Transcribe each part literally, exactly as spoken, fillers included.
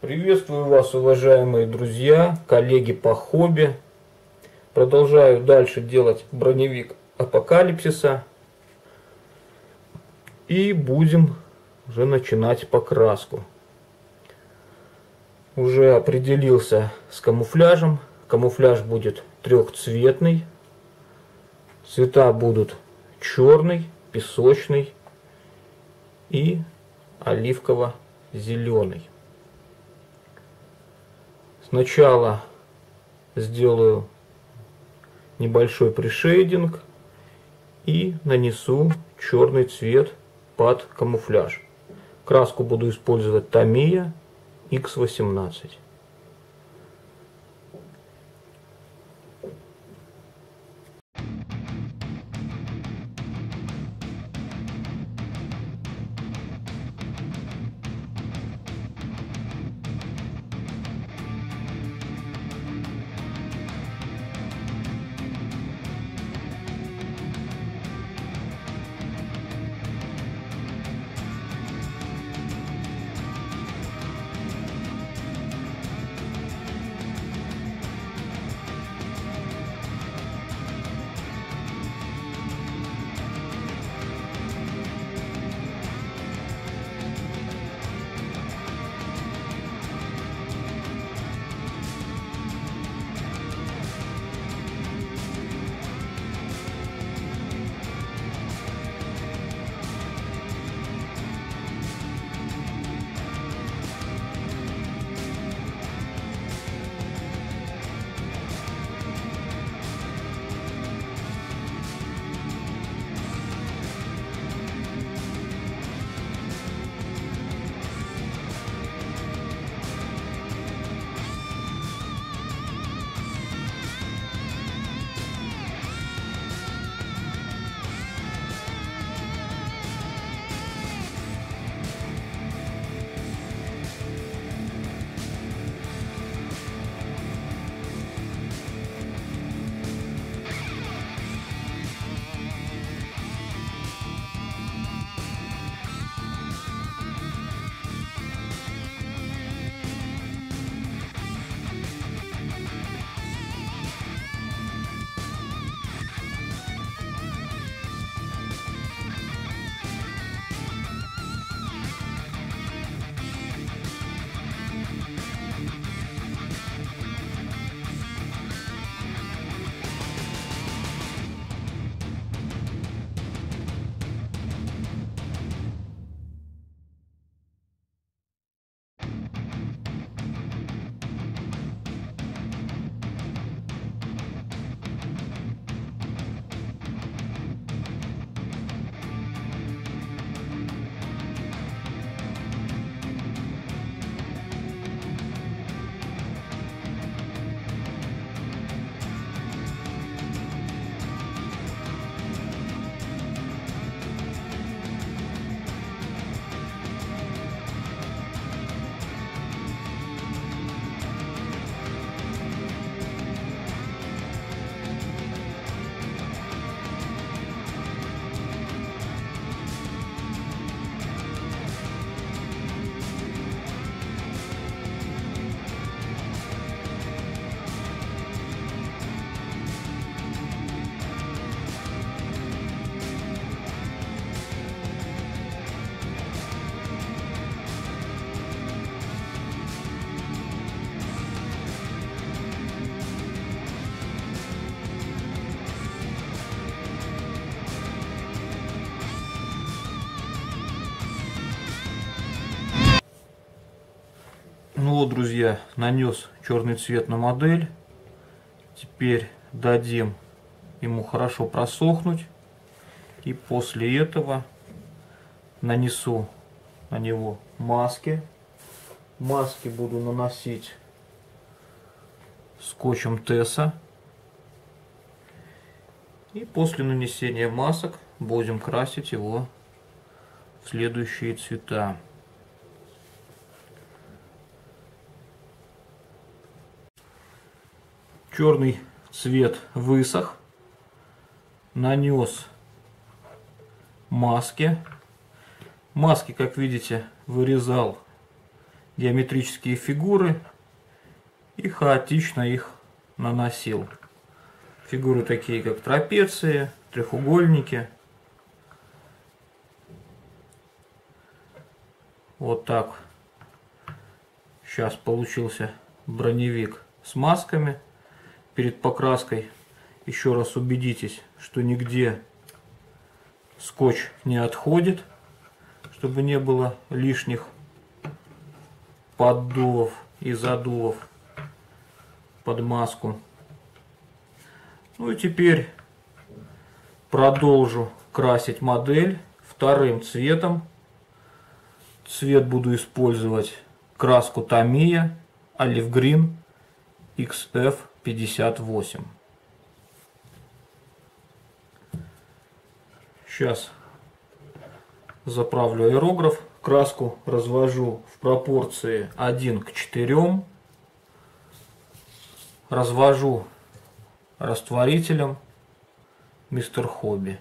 Приветствую вас, уважаемые друзья, коллеги по хобби. Продолжаю дальше делать броневик апокалипсиса. И будем уже начинать покраску. Уже определился с камуфляжем. Камуфляж будет трехцветный. Цвета будут черный, песочный и оливково-зеленый. Сначала сделаю небольшой пришейдинг и нанесу черный цвет под камуфляж. Краску буду использовать Tamiya икс восемнадцать. Ну вот, друзья, нанес черный цвет на модель. Теперь дадим ему хорошо просохнуть. И после этого нанесу на него маски. Маски буду наносить скотчем Тесса. И после нанесения масок будем красить его в следующие цвета. Черный цвет высох, нанес маски. Маски, как видите, вырезал геометрические фигуры и хаотично их наносил. Фигуры такие, как трапеции, треугольники. Вот так. Сейчас получился броневик с масками. Перед покраской еще раз убедитесь, что нигде скотч не отходит, чтобы не было лишних поддувов и задувов под маску. Ну и теперь продолжу красить модель вторым цветом. Цвет буду использовать краску Tamiya Olive Green икс эф пятьдесят восемь. Сейчас заправлю аэрограф. Краску развожу в пропорции один к четырем. Развожу растворителем Мистер Хобби.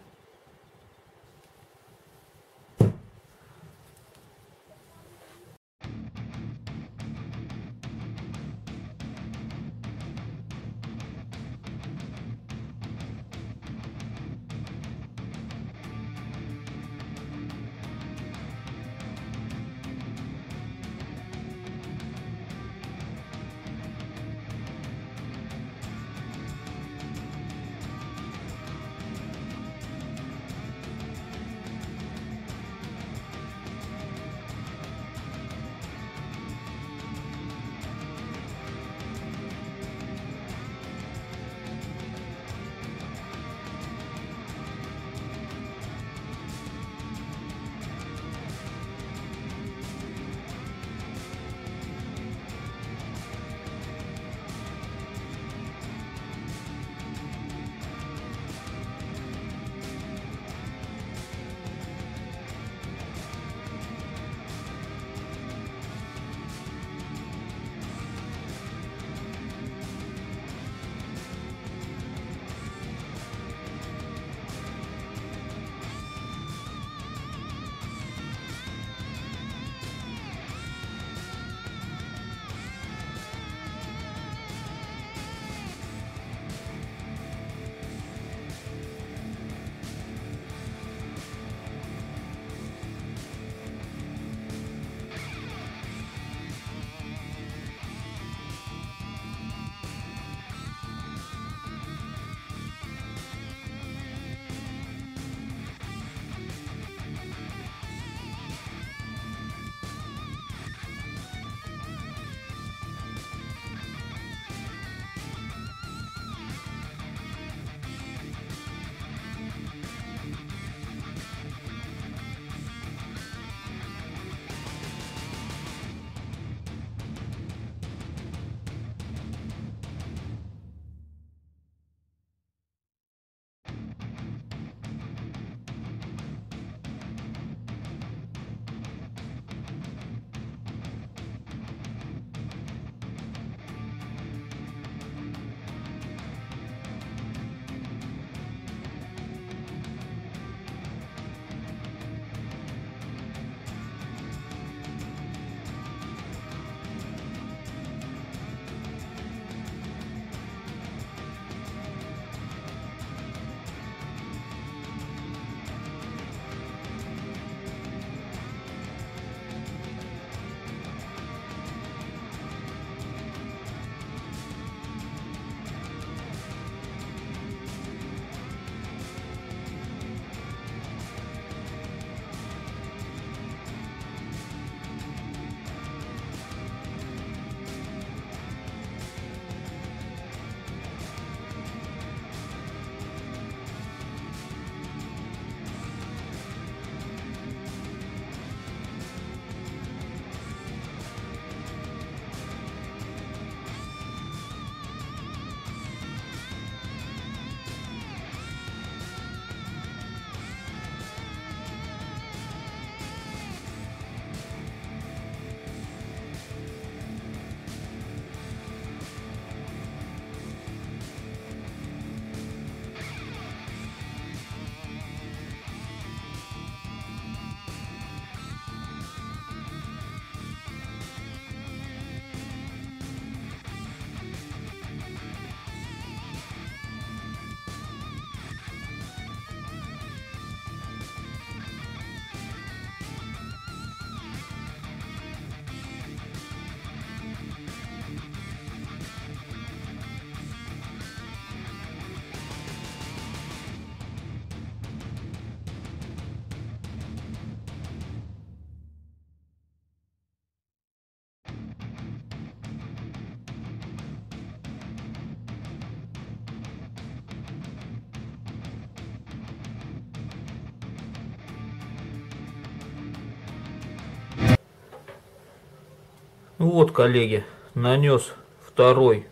Вот, коллеги, нанес второй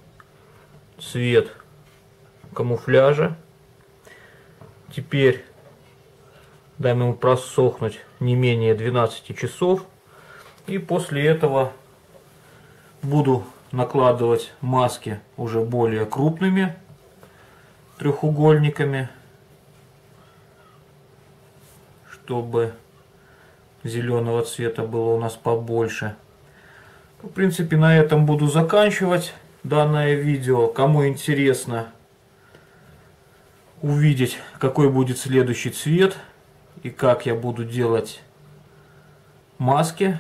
цвет камуфляжа. Теперь даем ему просохнуть не менее двенадцати часов. И после этого буду накладывать маски уже более крупными треугольниками, чтобы зеленого цвета было у нас побольше. В принципе, на этом буду заканчивать данное видео. Кому интересно увидеть, какой будет следующий цвет и как я буду делать маски,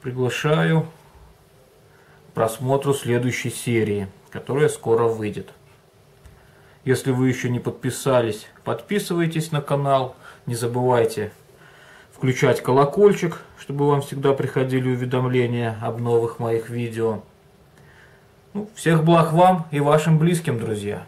приглашаю к просмотру следующей серии, которая скоро выйдет. Если вы еще не подписались, подписывайтесь на канал. Не забывайте включать колокольчик, чтобы вам всегда приходили уведомления об новых моих видео. Ну, всех благ вам и вашим близким, друзья!